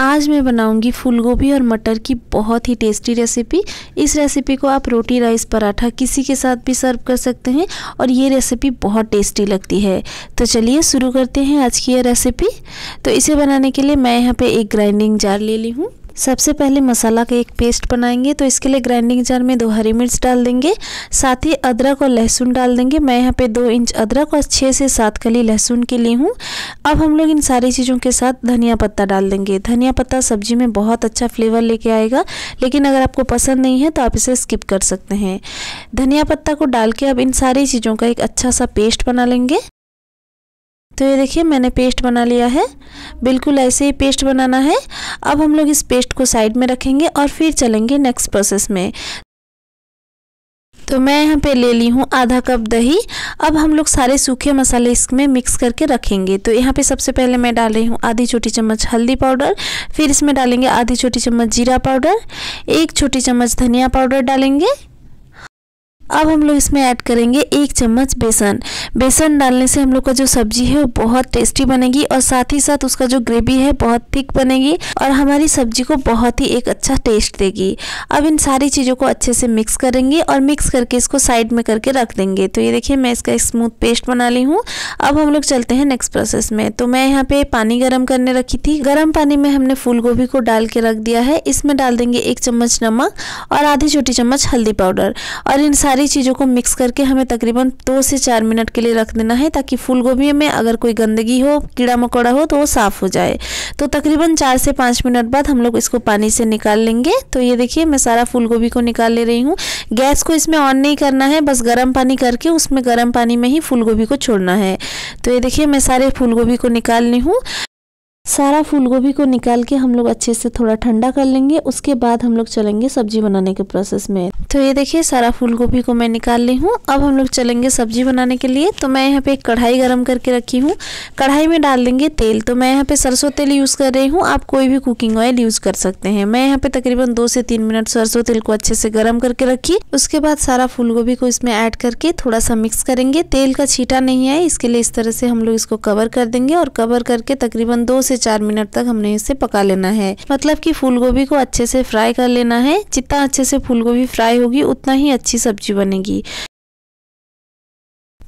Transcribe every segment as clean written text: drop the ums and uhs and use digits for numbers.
आज मैं बनाऊंगी फूलगोभी और मटर की बहुत ही टेस्टी रेसिपी। इस रेसिपी को आप रोटी, राइस, पराठा किसी के साथ भी सर्व कर सकते हैं और ये रेसिपी बहुत टेस्टी लगती है। तो चलिए शुरू करते हैं आज की ये रेसिपी। तो इसे बनाने के लिए मैं यहाँ पे एक ग्राइंडिंग जार ले ली हूँ। सबसे पहले मसाला का एक पेस्ट बनाएंगे, तो इसके लिए ग्राइंडिंग जार में 2 हरी मिर्च डाल देंगे, साथ ही अदरक और लहसुन डाल देंगे। मैं यहाँ पे 2 इंच अदरक और 6 से 7 कली लहसुन के लिए हूँ। अब हम लोग इन सारी चीज़ों के साथ धनिया पत्ता डाल देंगे। धनिया पत्ता सब्जी में बहुत अच्छा फ्लेवर लेके आएगा, लेकिन अगर आपको पसंद नहीं है तो आप इसे स्किप कर सकते हैं। धनिया पत्ता को डाल के अब इन सारी चीज़ों का एक अच्छा सा पेस्ट बना लेंगे। तो ये देखिए मैंने पेस्ट बना लिया है, बिल्कुल ऐसे ही पेस्ट बनाना है। अब हम लोग इस पेस्ट को साइड में रखेंगे और फिर चलेंगे नेक्स्ट प्रोसेस में। तो मैं यहाँ पे ले ली हूँ आधा कप दही। अब हम लोग सारे सूखे मसाले इसमें मिक्स करके रखेंगे। तो यहाँ पे सबसे पहले मैं डाल रही हूँ आधी छोटी चम्मच हल्दी पाउडर, फिर इसमें डालेंगे आधी छोटी चम्मच जीरा पाउडर, 1 छोटी चम्मच धनिया पाउडर डालेंगे। अब हम लोग इसमें ऐड करेंगे 1 चम्मच बेसन। बेसन डालने से हम लोग का जो सब्जी है वो बहुत टेस्टी बनेगी और साथ ही साथ उसका जो ग्रेवी है बहुत थिक बनेगी और हमारी सब्जी को बहुत ही एक अच्छा टेस्ट देगी। अब इन सारी चीज़ों को अच्छे से मिक्स करेंगे और मिक्स करके इसको साइड में करके रख देंगे। तो ये देखिए मैं इसका स्मूथ पेस्ट बना ली हूँ। अब हम लोग चलते हैं नेक्स्ट प्रोसेस में। तो मैं यहाँ पर पानी गर्म करने रखी थी, गर्म पानी में हमने फूल गोभी को डाल के रख दिया है। इसमें डाल देंगे 1 चम्मच नमक और आधी छोटी चम्मच हल्दी पाउडर और इन सारी चीज़ों को मिक्स करके हमें तकरीबन 2 से 4 मिनट के लिए रख देना है, ताकि फूलगोभी में अगर कोई गंदगी हो, कीड़ा मकोड़ा हो तो वो साफ़ हो जाए। तो तकरीबन 4 से 5 मिनट बाद हम लोग इसको पानी से निकाल लेंगे। तो ये देखिए मैं सारा फूलगोभी को निकाल ले रही हूँ। गैस को इसमें ऑन नहीं करना है, बस गर्म पानी करके उसमें गर्म पानी में ही फूलगोभी को छोड़ना है। तो ये देखिए मैं सारे फूलगोभी को निकाल ली हूँ। सारा फूलगोभी को निकाल के हम लोग अच्छे से थोड़ा ठंडा कर लेंगे, उसके बाद हम लोग चलेंगे सब्जी बनाने के प्रोसेस में। तो ये देखिए सारा फूलगोभी को मैं निकाल ली हूँ। अब हम लोग चलेंगे सब्जी बनाने के लिए। तो मैं यहाँ पे एक कढ़ाई गरम करके रखी हूँ, कढ़ाई में डाल देंगे तेल। तो मैं यहाँ पे सरसों तेल यूज़ कर रही हूँ, आप कोई भी कुकिंग ऑयल यूज़ कर सकते हैं। मैं यहाँ पे तकरीबन 2 से 3 मिनट सरसों तेल को अच्छे से गर्म करके रखी। उसके बाद सारा फूलगोभी को इसमें ऐड करके थोड़ा सा मिक्स करेंगे। तेल का छींटा नहीं आए इसके लिए इस तरह से हम लोग इसको कवर कर देंगे और कवर करके तकरीबन 2 से 4 मिनट तक हमने इसे पका लेना है। मतलब कि फूलगोभी को अच्छे से फ्राई कर लेना है। जितना अच्छे से फूलगोभी फ्राई होगी उतना ही अच्छी सब्जी बनेगी।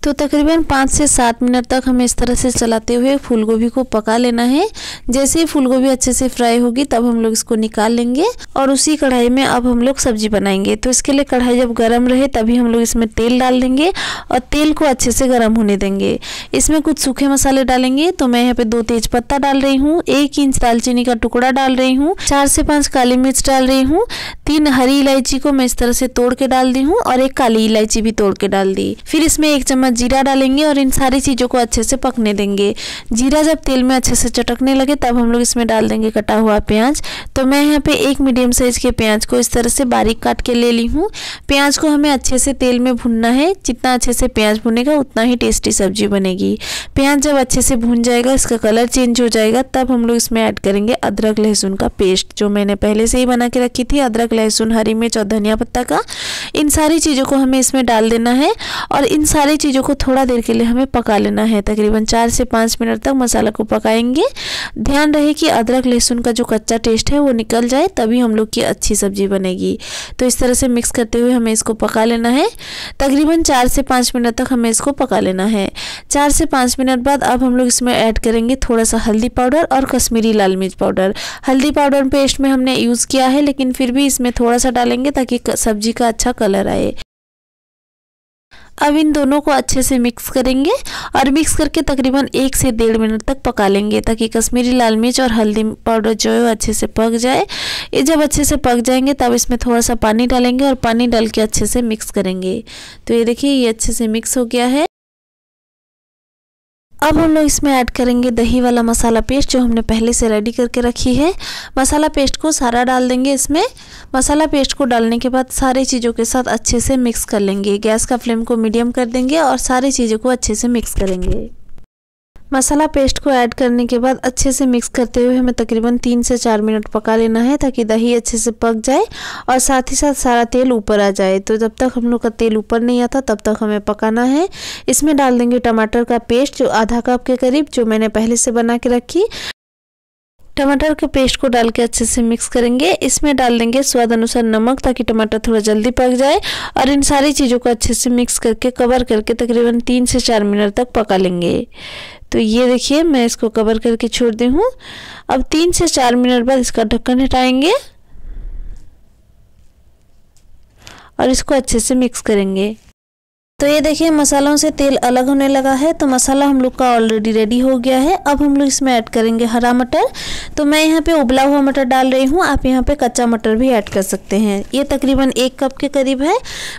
तो तकरीबन 5 से 7 मिनट तक हमें इस तरह से चलाते हुए फूलगोभी को पका लेना है। जैसे ही फूलगोभी अच्छे से फ्राई होगी तब हम लोग इसको निकाल लेंगे और उसी कढ़ाई में अब हम लोग सब्जी बनाएंगे। तो इसके लिए कढ़ाई जब गर्म रहे तभी हम लोग इसमें तेल डाल देंगे और तेल को अच्छे से गर्म होने देंगे। इसमें कुछ सूखे मसाले डालेंगे। तो मैं यहाँ पे 2 तेज पत्ता डाल रही हूँ, 1 इंच दालचीनी का टुकड़ा डाल रही हूँ, 4 से 5 काली मिर्च डाल रही हूँ, 3 हरी इलायची को मैं इस तरह से तोड़ के डाल दी हूँ और 1 काली इलायची भी तोड़ के डाल दी। फिर इसमें 1 चम्मच जीरा डालेंगे और इन सारी चीज़ों को अच्छे से पकने देंगे। जीरा जब तेल में अच्छे से चटकने लगे तब हम लोग इसमें डाल देंगे कटा हुआ प्याज। तो मैं यहाँ पे 1 मीडियम साइज के प्याज को इस तरह से बारीक काट के ले ली हूँ। प्याज को हमें अच्छे से तेल में भुनना है। जितना अच्छे से प्याज भुनेगा उतना ही टेस्टी सब्जी बनेगी। प्याज जब अच्छे से भुन जाएगा, इसका कलर चेंज हो जाएगा, तब हम लोग इसमें ऐड करेंगे अदरक लहसुन का पेस्ट, जो मैंने पहले से ही बना के रखी थी। अदरक लहसुन, हरी मिर्च और धनिया पत्ता का, इन सारी चीज़ों को हमें इसमें डाल देना है और इन सारी चीज़ों को थोड़ा देर के लिए हमें पका लेना है। तकरीबन 4 से 5 मिनट तक मसाला को पकाएंगे। ध्यान रहे कि अदरक लहसुन का जो कच्चा टेस्ट है वो निकल जाए, तभी हम लोग की अच्छी सब्जी बनेगी। तो इस तरह से मिक्स करते हुए हमें इसको पका लेना है। तकरीबन 4 से 5 मिनट तक हमें इसको पका लेना है। 4 से 5 मिनट बाद अब हम लोग इसमें ऐड करेंगे थोड़ा सा हल्दी पाउडर और कश्मीरी लाल मिर्च पाउडर। हल्दी पाउडर पेस्ट में हमने यूज़ किया है, लेकिन फिर भी इसमें थोड़ा सा डालेंगे ताकि सब्जी का अच्छा कलर आए। अब इन दोनों को अच्छे से मिक्स करेंगे और मिक्स करके तकरीबन 1 से 1.5 मिनट तक पका लेंगे, ताकि कश्मीरी लाल मिर्च और हल्दी पाउडर जो है वो अच्छे से पक जाए। ये जब अच्छे से पक जाएंगे तब इसमें थोड़ा सा पानी डालेंगे और पानी डाल के अच्छे से मिक्स करेंगे। तो ये देखिए ये अच्छे से मिक्स हो गया है। अब हम लोग इसमें ऐड करेंगे दही वाला मसाला पेस्ट, जो हमने पहले से रेडी करके रखी है। मसाला पेस्ट को सारा डाल देंगे इसमें। मसाला पेस्ट को डालने के बाद सारी चीज़ों के साथ अच्छे से मिक्स कर लेंगे। गैस का फ्लेम को मीडियम कर देंगे और सारी चीज़ों को अच्छे से मिक्स करेंगे। मसाला पेस्ट को ऐड करने के बाद अच्छे से मिक्स करते हुए हमें तकरीबन 3 से 4 मिनट पका लेना है, ताकि दही अच्छे से पक जाए और साथ ही साथ सारा तेल ऊपर आ जाए। तो जब तक हम लोग का तेल ऊपर नहीं आता तब तक हमें पकाना है। इसमें डाल देंगे टमाटर का पेस्ट, जो आधा कप के करीब, जो मैंने पहले से बना के रखी। टमाटर के पेस्ट को डाल के अच्छे से मिक्स करेंगे। इसमें डाल देंगे स्वाद अनुसार नमक ताकि टमाटर थोड़ा जल्दी पक जाए और इन सारी चीज़ों को अच्छे से मिक्स करके कवर करके तकरीबन 3 से 4 मिनट तक पका लेंगे। तो ये देखिए मैं इसको कवर करके छोड़ दी हूँ। अब 3 से 4 मिनट बाद इसका ढक्कन हटाएंगे और इसको अच्छे से मिक्स करेंगे। तो ये देखिए मसालों से तेल अलग होने लगा है। तो मसाला हम लोग का ऑलरेडी रेडी हो गया है। अब हम लोग इसमें ऐड करेंगे हरा मटर। तो मैं यहाँ पे उबला हुआ मटर डाल रही हूँ, आप यहाँ पे कच्चा मटर भी ऐड कर सकते हैं। ये तकरीबन 1 कप के करीब है।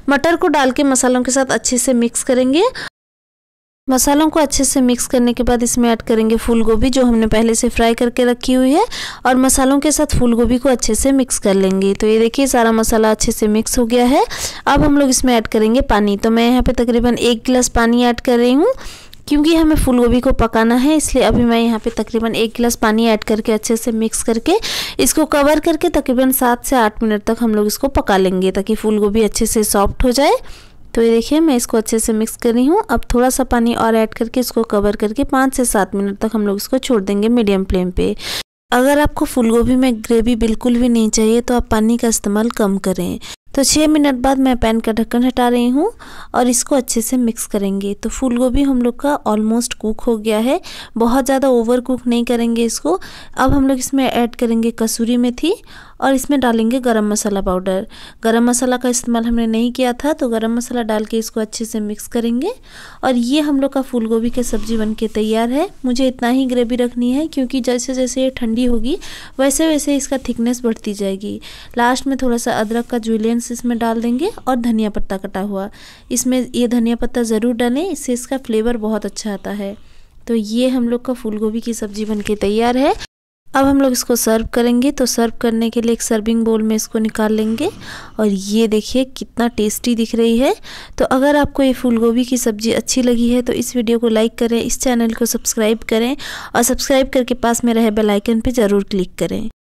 मटर को डाल के मसालों के साथ अच्छे से मिक्स करेंगे। मसालों को अच्छे से मिक्स करने के बाद इसमें ऐड करेंगे फूल गोभी जो हमने पहले से फ्राई करके रखी हुई है और मसालों के साथ फूल गोभी को अच्छे से मिक्स कर लेंगे। तो ये देखिए सारा मसाला अच्छे से मिक्स हो गया है। अब हम लोग इसमें ऐड करेंगे पानी। तो मैं यहाँ पे तकरीबन 1 गिलास पानी ऐड कर रही हूँ क्योंकि हमें फूल गोभी को पकाना है, इसलिए अभी मैं यहाँ पे तकरीबन 1 गिलास पानी ऐड करके अच्छे से मिक्स करके इसको कवर करके तकरीबन 7 से 8 मिनट तक हम लोग इसको पका लेंगे ताकि फूल गोभी अच्छे से सॉफ्ट हो जाए। तो ये देखिए मैं इसको अच्छे से मिक्स कर रही हूँ। अब थोड़ा सा पानी और ऐड करके इसको कवर करके 5 से 7 मिनट तक हम लोग इसको छोड़ देंगे मीडियम फ्लेम पे। अगर आपको फूलगोभी में ग्रेवी बिल्कुल भी नहीं चाहिए तो आप पानी का इस्तेमाल कम करें। तो 6 मिनट बाद मैं पैन का ढक्कन हटा रही हूँ और इसको अच्छे से मिक्स करेंगे। तो फूलगोभी हम लोग का ऑलमोस्ट कुक हो गया है, बहुत ज़्यादा ओवर कुक नहीं करेंगे इसको। अब हम लोग इसमें ऐड करेंगे कसूरी मेथी और इसमें डालेंगे गरम मसाला पाउडर। गरम मसाला का इस्तेमाल हमने नहीं किया था तो गरम मसाला डाल के इसको अच्छे से मिक्स करेंगे। और ये हम लोग का फूलगोभी की सब्ज़ी बनके तैयार है। मुझे इतना ही ग्रेवी रखनी है क्योंकि जैसे जैसे ये ठंडी होगी वैसे वैसे इसका थिकनेस बढ़ती जाएगी। लास्ट में थोड़ा सा अदरक का जूलियंस इसमें डाल देंगे और धनिया पत्ता कटा हुआ। इसमें ये धनिया पत्ता ज़रूर डालें, इससे इसका फ्लेवर बहुत अच्छा आता है। तो ये हम लोग का फूलगोभी की सब्ज़ी बनके तैयार है। अब हम लोग इसको सर्व करेंगे। तो सर्व करने के लिए एक सर्विंग बोल में इसको निकाल लेंगे और ये देखिए कितना टेस्टी दिख रही है। तो अगर आपको ये फूलगोभी की सब्ज़ी अच्छी लगी है तो इस वीडियो को लाइक करें, इस चैनल को सब्सक्राइब करें और सब्सक्राइब करके पास में रहे बेल आइकन पे ज़रूर क्लिक करें।